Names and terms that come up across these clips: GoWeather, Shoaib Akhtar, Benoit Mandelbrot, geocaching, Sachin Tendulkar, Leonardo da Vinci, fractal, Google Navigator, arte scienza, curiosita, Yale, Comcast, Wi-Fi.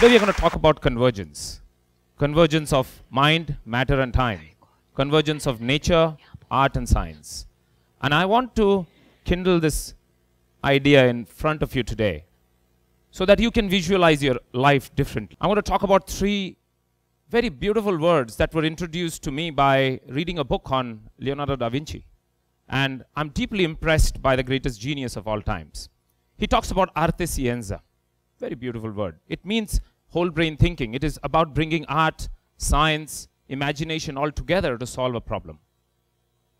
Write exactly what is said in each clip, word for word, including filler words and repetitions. Today we are going to talk about convergence. Convergence of mind, matter and time. Convergence of nature, art and science. And I want to kindle this idea in front of you today so that you can visualize your life differently. I want to talk about three very beautiful words that were introduced to me by reading a book on Leonardo da Vinci. And I'm deeply impressed by the greatest genius of all times. He talks about arte scienza, very beautiful word. It means whole brain thinking. It is about bringing art, science, imagination all together to solve a problem.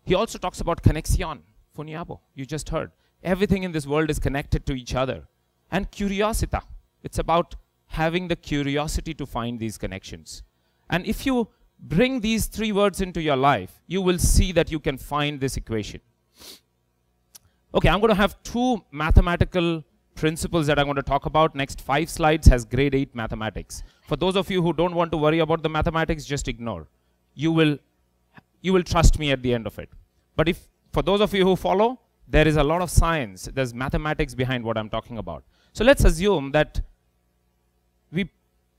He also talks about conexión, funiabo, you just heard. Everything in this world is connected to each other. And curiosita, it's about having the curiosity to find these connections. And if you bring these three words into your life, you will see that you can find this equation. Okay, I'm going to have two mathematical principles that I'm going to talk about. Next five slides has grade eight mathematics. For those of you who don't want to worry about the mathematics, just ignore. You will, you will trust me at the end of it. But if, for those of you who follow, there is a lot of science, there's mathematics behind what I'm talking about. So let's assume that we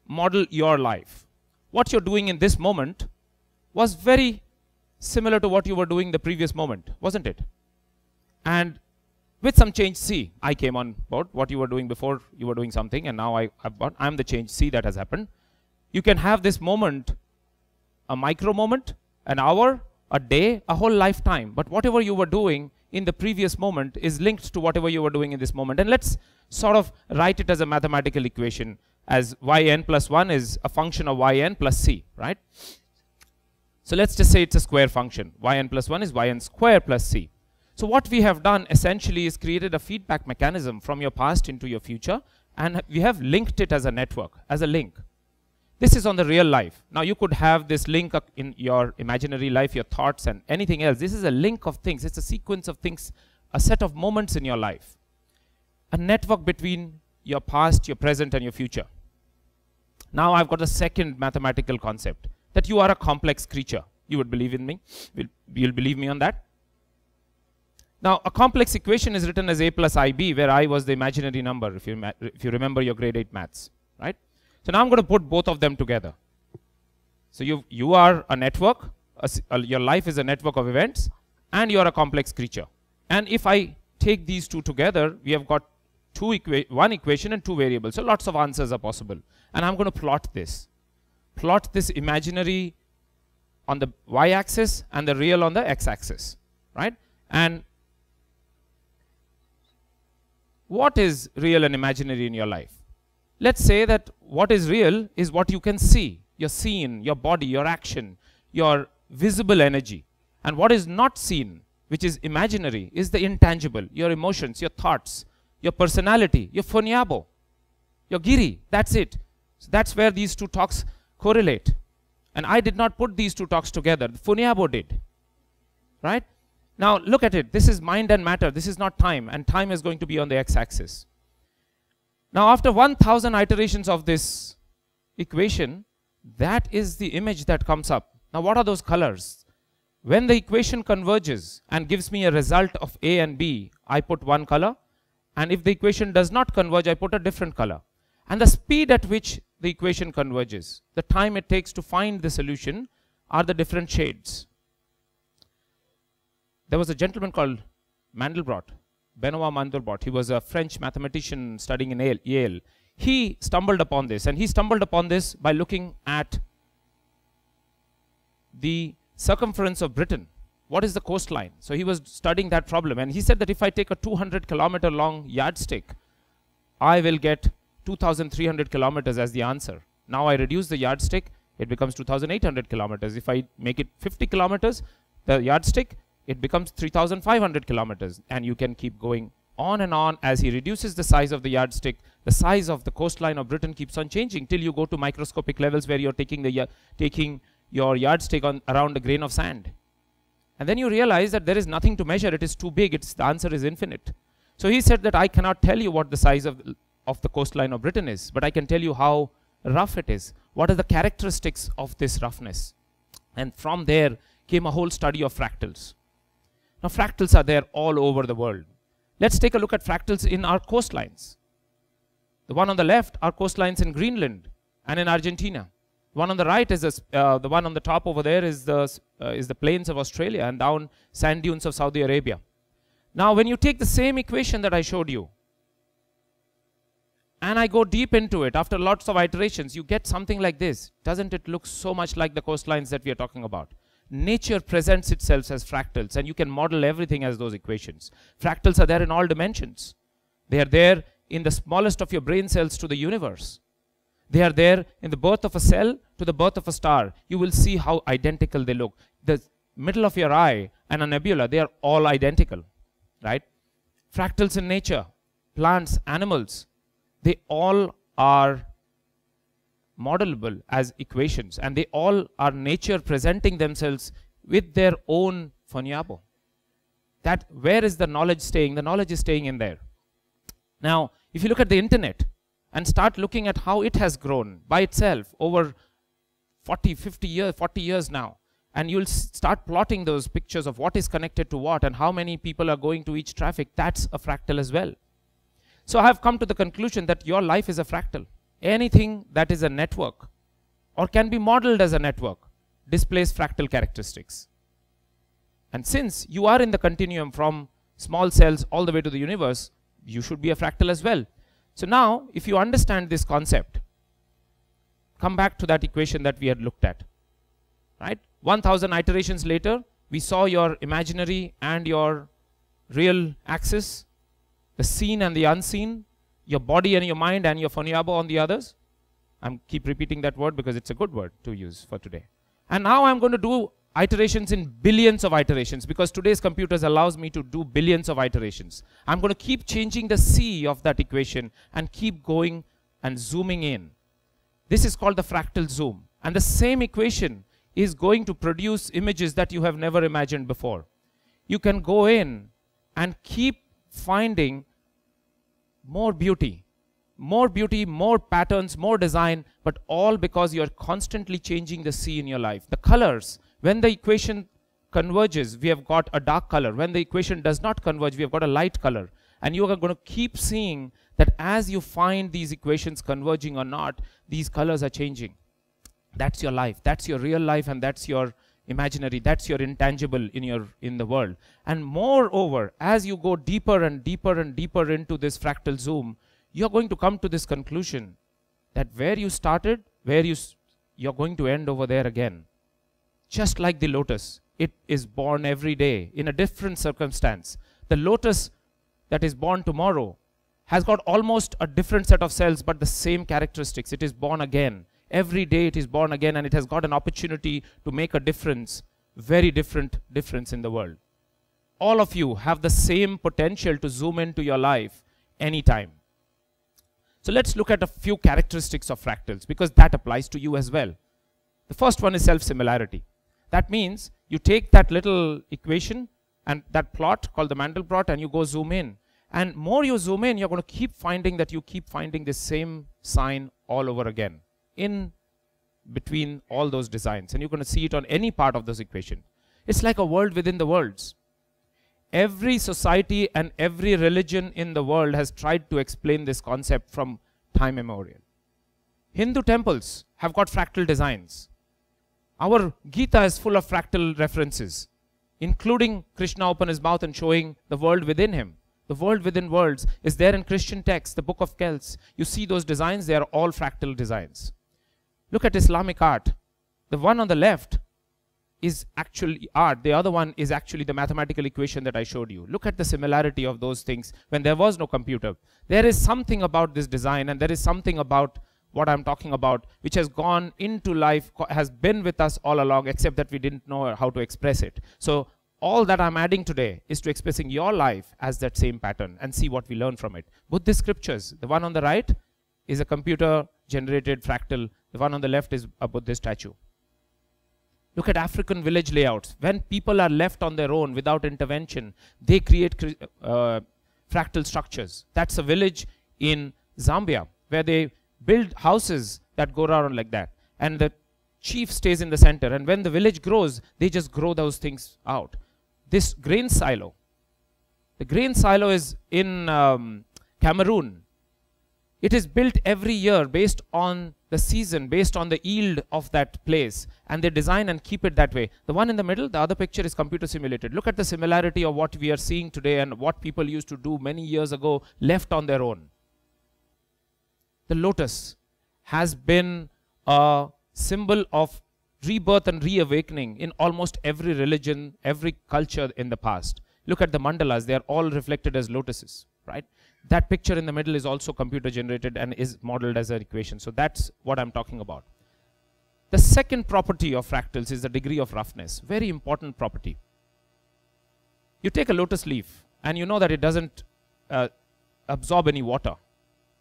model your life. What you're doing in this moment was very similar to what you were doing the previous moment, wasn't it? And with some change C, I came on board. What you were doing before, you were doing something, and now I, I've got, I'm the change C that has happened. You can have this moment, a micro moment, an hour, a day, a whole lifetime. But whatever you were doing in the previous moment is linked to whatever you were doing in this moment. And let's sort of write it as a mathematical equation, as yn plus one is a function of yn plus c, right? So let's just say it's a square function. Yn plus one is yn squared plus c. So what we have done essentially is created a feedback mechanism from your past into your future, and we have linked it as a network, as a link. This is on the real life. Now you could have this link up in your imaginary life, your thoughts and anything else. This is a link of things. It's a sequence of things, a set of moments in your life. A network between your past, your present and your future. Now I've got a second mathematical concept, that you are a complex creature. You would believe in me? Will, you'll believe me on that? Now, a complex equation is written as a plus ib, where I was the imaginary number, if you, if you remember your grade eight maths, right? So now I'm going to put both of them together. So you, you are a network, a, a, your life is a network of events, and you are a complex creature. And if I take these two together, we have got two equa- one equation and two variables, so lots of answers are possible. And I'm going to plot this. Plot this imaginary on the y-axis and the real on the x-axis, right? And what is real and imaginary in your life? Let's say that what is real is what you can see, your scene, your body, your action, your visible energy. And what is not seen, which is imaginary, is the intangible, your emotions, your thoughts, your personality, your foniabo, your giri, that's it. So that's where these two talks correlate. And I did not put these two talks together, the foniabo did, right? Now look at it, this is mind and matter, this is not time, and time is going to be on the x-axis. Now after one thousand iterations of this equation, that is the image that comes up. Now what are those colors? When the equation converges and gives me a result of A and B, I put one color, and if the equation does not converge, I put a different color. And the speed at which the equation converges, the time it takes to find the solution, are the different shades. There was a gentleman called Mandelbrot, Benoit Mandelbrot. He was a French mathematician studying in Yale. He stumbled upon this, and he stumbled upon this by looking at the circumference of Britain. What is the coastline? So he was studying that problem, and he said that if I take a two hundred kilometer long yardstick, I will get two thousand three hundred kilometers as the answer. Now I reduce the yardstick, it becomes two thousand eight hundred kilometers. If I make it fifty kilometers, the yardstick, it becomes three thousand five hundred kilometers, and you can keep going on and on. As he reduces the size of the yardstick, the size of the coastline of Britain keeps on changing till you go to microscopic levels where you're taking, the, taking your yardstick on, around a grain of sand. And then you realize that there is nothing to measure, it is too big, it's, the answer is infinite. So he said that I cannot tell you what the size of, of the coastline of Britain is, but I can tell you how rough it is. What are the characteristics of this roughness? And from there came a whole study of fractals. Now fractals are there all over the world. Let's take a look at fractals in our coastlines. The one on the left are coastlines in Greenland, and in Argentina. One on the right is this, uh, the one on the top over there is the, uh, is the plains of Australia, and down sand dunes of Saudi Arabia. Now when you take the same equation that I showed you, and I go deep into it after lots of iterations, you get something like this. Doesn't it look so much like the coastlines that we are talking about? Nature presents itself as fractals, and you can model everything as those equations. Fractals are there in all dimensions. They are there in the smallest of your brain cells to the universe. They are there in the birth of a cell to the birth of a star. You will see how identical they look. The middle of your eye and a nebula, they are all identical, right? Fractals in nature, plants, animals, they all are modelable as equations, and they all are nature presenting themselves with their own foniabo. That, where is the knowledge staying? The knowledge is staying in there. Now, if you look at the internet and start looking at how it has grown by itself over forty, fifty years, forty years now, and you'll start plotting those pictures of what is connected to what and how many people are going to each traffic, that's a fractal as well. So I have come to the conclusion that your life is a fractal. Anything that is a network or can be modeled as a network displays fractal characteristics. And since you are in the continuum from small cells all the way to the universe, you should be a fractal as well. So now, if you understand this concept, come back to that equation that we had looked at, right? one thousand iterations later, we saw your imaginary and your real axis, the seen and the unseen, your body and your mind, and your foniabo on the others. I keep repeating that word because it's a good word to use for today. And now I'm going to do iterations in billions of iterations, because today's computers allows me to do billions of iterations. I'm going to keep changing the C of that equation and keep going and zooming in. This is called the fractal zoom. And the same equation is going to produce images that you have never imagined before. You can go in and keep finding more beauty, more beauty, more patterns, more design, but all because you're constantly changing the C in your life. The colors, when the equation converges, we have got a dark color. When the equation does not converge, we have got a light color. And you are going to keep seeing that as you find these equations converging or not, these colors are changing. That's your life. That's your real life, and that's your imaginary. That's your intangible in your in the world. And moreover, as you go deeper and deeper and deeper into this fractal zoom, you're going to come to this conclusion that where you started, where you s you're going to end over there again. Just like the lotus, it is born every day in a different circumstance. The lotus that is born tomorrow has got almost a different set of cells, but the same characteristics. It is born again. Every day it is born again, and it has got an opportunity to make a difference, very different difference in the world. All of you have the same potential to zoom into your life anytime. So let's look at a few characteristics of fractals, because that applies to you as well. The first one is self-similarity. That means you take that little equation and that plot called the Mandelbrot, and you go zoom in. And more you zoom in, you're going to keep finding that you keep finding the same sign all over again, in between all those designs, and you're going to see it on any part of this equation. It's like a world within the worlds. Every society and every religion in the world has tried to explain this concept from time immemorial. Hindu temples have got fractal designs. Our Gita is full of fractal references, including Krishna open his mouth and showing the world within him. The world within worlds is there in Christian texts, the Book of Kells. You see those designs, they are all fractal designs. Look at Islamic art. The one on the left is actually art. The other one is actually the mathematical equation that I showed you. Look at the similarity of those things when there was no computer. There is something about this design, and there is something about what I'm talking about, which has gone into life, has been with us all along, except that we didn't know how to express it. So all that I'm adding today is to expressing your life as that same pattern and see what we learn from it. Buddhist scriptures, the one on the right is a computer-generated fractal. The one on the left is a Buddhist statue. Look at African village layouts. When people are left on their own without intervention, they create uh, fractal structures. That's a village in Zambia where they build houses that go around like that. And the chief stays in the center. And when the village grows, they just grow those things out. This grain silo, the grain silo is in um, Cameroon. It is built every year based on the season, based on the yield of that place, and they design and keep it that way. The one in the middle, the other picture is computer simulated. Look at the similarity of what we are seeing today and what people used to do many years ago, left on their own. The lotus has been a symbol of rebirth and reawakening in almost every religion, every culture in the past. Look at the mandalas, they are all reflected as lotuses, right? That picture in the middle is also computer generated and is modeled as an equation. So that's what I'm talking about. The second property of fractals is the degree of roughness. Very important property. You take a lotus leaf and you know that it doesn't uh, absorb any water.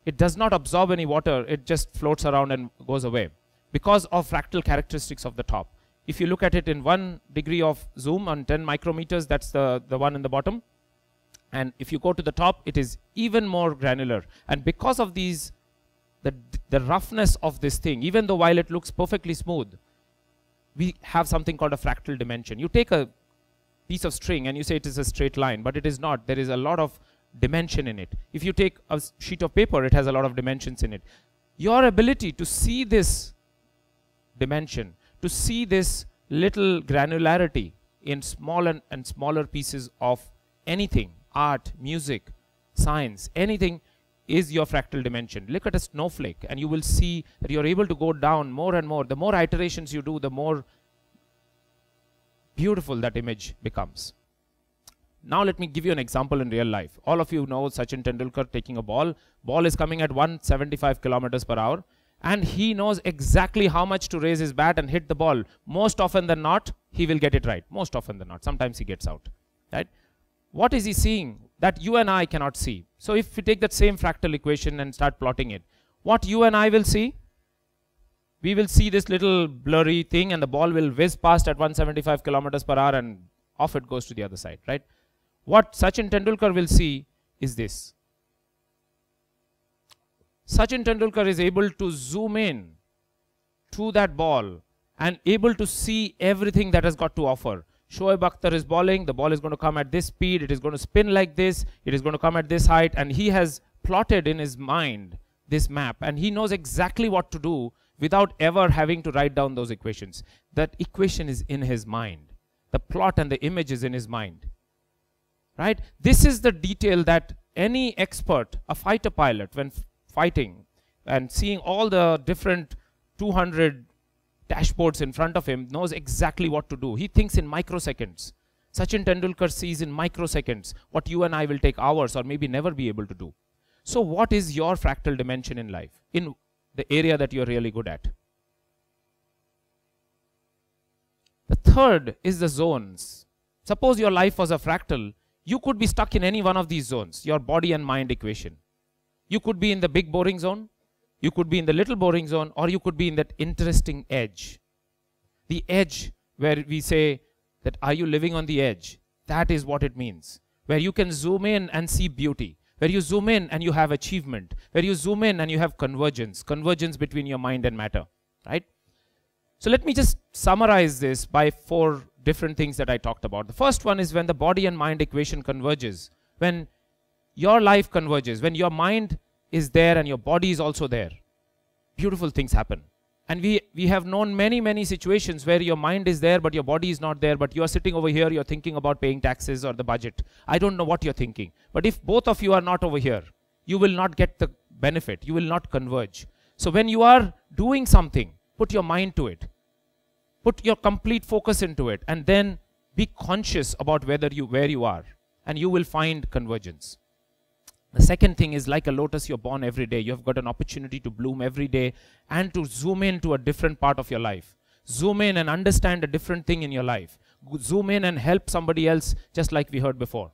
It does not absorb any water, it just floats around and goes away because of fractal characteristics of the top. If you look at it in one degree of zoom on ten micrometers, that's the, the one in the bottom. And if you go to the top, it is even more granular. And because of these, the, the roughness of this thing, even though while it looks perfectly smooth, we have something called a fractal dimension. You take a piece of string and you say it is a straight line, but it is not. There is a lot of dimension in it. If you take a sheet of paper, it has a lot of dimensions in it. Your ability to see this dimension, to see this little granularity in small and, and smaller pieces of anything, art, music, science, anything, is your fractal dimension. Look at a snowflake and you will see that you're able to go down more and more. The more iterations you do, the more beautiful that image becomes. Now let me give you an example in real life. All of you know Sachin Tendulkar taking a ball. Ball is coming at one seventy-five kilometers per hour. And he knows exactly how much to raise his bat and hit the ball. Most often than not, he will get it right. Most often than not. Sometimes he gets out. Right? What is he seeing that you and I cannot see? So if we take that same fractal equation and start plotting it, what you and I will see? We will see this little blurry thing and the ball will whiz past at one seventy-five kilometers per hour and off it goes to the other side. Right? What Sachin Tendulkar will see is this. Sachin Tendulkar is able to zoom in to that ball and able to see everything that has got to offer. Shoaib Akhtar is bowling, the ball is going to come at this speed, it is going to spin like this, it is going to come at this height, and he has plotted in his mind this map and he knows exactly what to do without ever having to write down those equations. That equation is in his mind. The plot and the image is in his mind. Right? This is the detail that any expert, a fighter pilot, when fighting and seeing all the different two hundred dashboards in front of him, knows exactly what to do. He thinks in microseconds. Sachin Tendulkar sees in microseconds what you and I will take hours or maybe never be able to do. So what is your fractal dimension in life, in the area that you're really good at? The third is the zones. Suppose your life was a fractal, you could be stuck in any one of these zones, your body and mind equation. You could be in the big boring zone, you could be in the little boring zone, or you could be in that interesting edge. The edge where we say that are you living on the edge? That is what it means. Where you can zoom in and see beauty. Where you zoom in and you have achievement. Where you zoom in and you have convergence. Convergence between your mind and matter. Right? So let me just summarize this by four different things that I talked about. The first one is when the body and mind equation converges. When your life converges, when your mind is there and your body is also there, beautiful things happen. And we, we have known many, many situations where your mind is there, but your body is not there, but you are sitting over here, you're thinking about paying taxes or the budget. I don't know what you're thinking. But if both of you are not over here, you will not get the benefit. You will not converge. So when you are doing something, put your mind to it. Put your complete focus into it. And then be conscious about whether you, where you are. And you will find convergence. The second thing is, like a lotus, you're born every day. You've got an opportunity to bloom every day and to zoom in to a different part of your life. Zoom in and understand a different thing in your life. Zoom in and help somebody else, just like we heard before.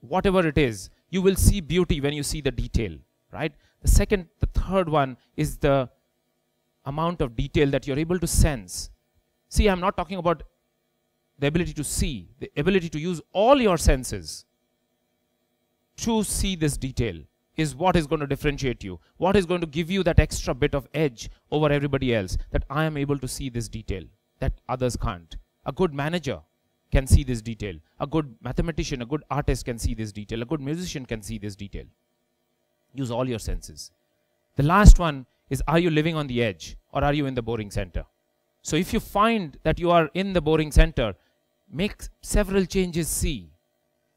Whatever it is, you will see beauty when you see the detail, right? The second, the third one is the amount of detail that you're able to sense. See, I'm not talking about the ability to see, the ability to use all your senses to see this detail is what is going to differentiate you, what is going to give you that extra bit of edge over everybody else, that I am able to see this detail that others can't. A good manager can see this detail. A good mathematician, a good artist can see this detail. A good musician can see this detail. Use all your senses. The last one is, are you living on the edge or are you in the boring center? So if you find that you are in the boring center, make several changes C.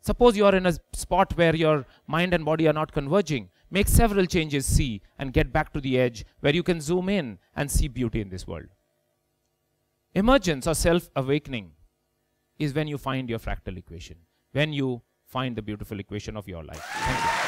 Suppose you are in a spot where your mind and body are not converging, make several changes C and get back to the edge where you can zoom in and see beauty in this world. Emergence or self-awakening is when you find your fractal equation, when you find the beautiful equation of your life. Thank you.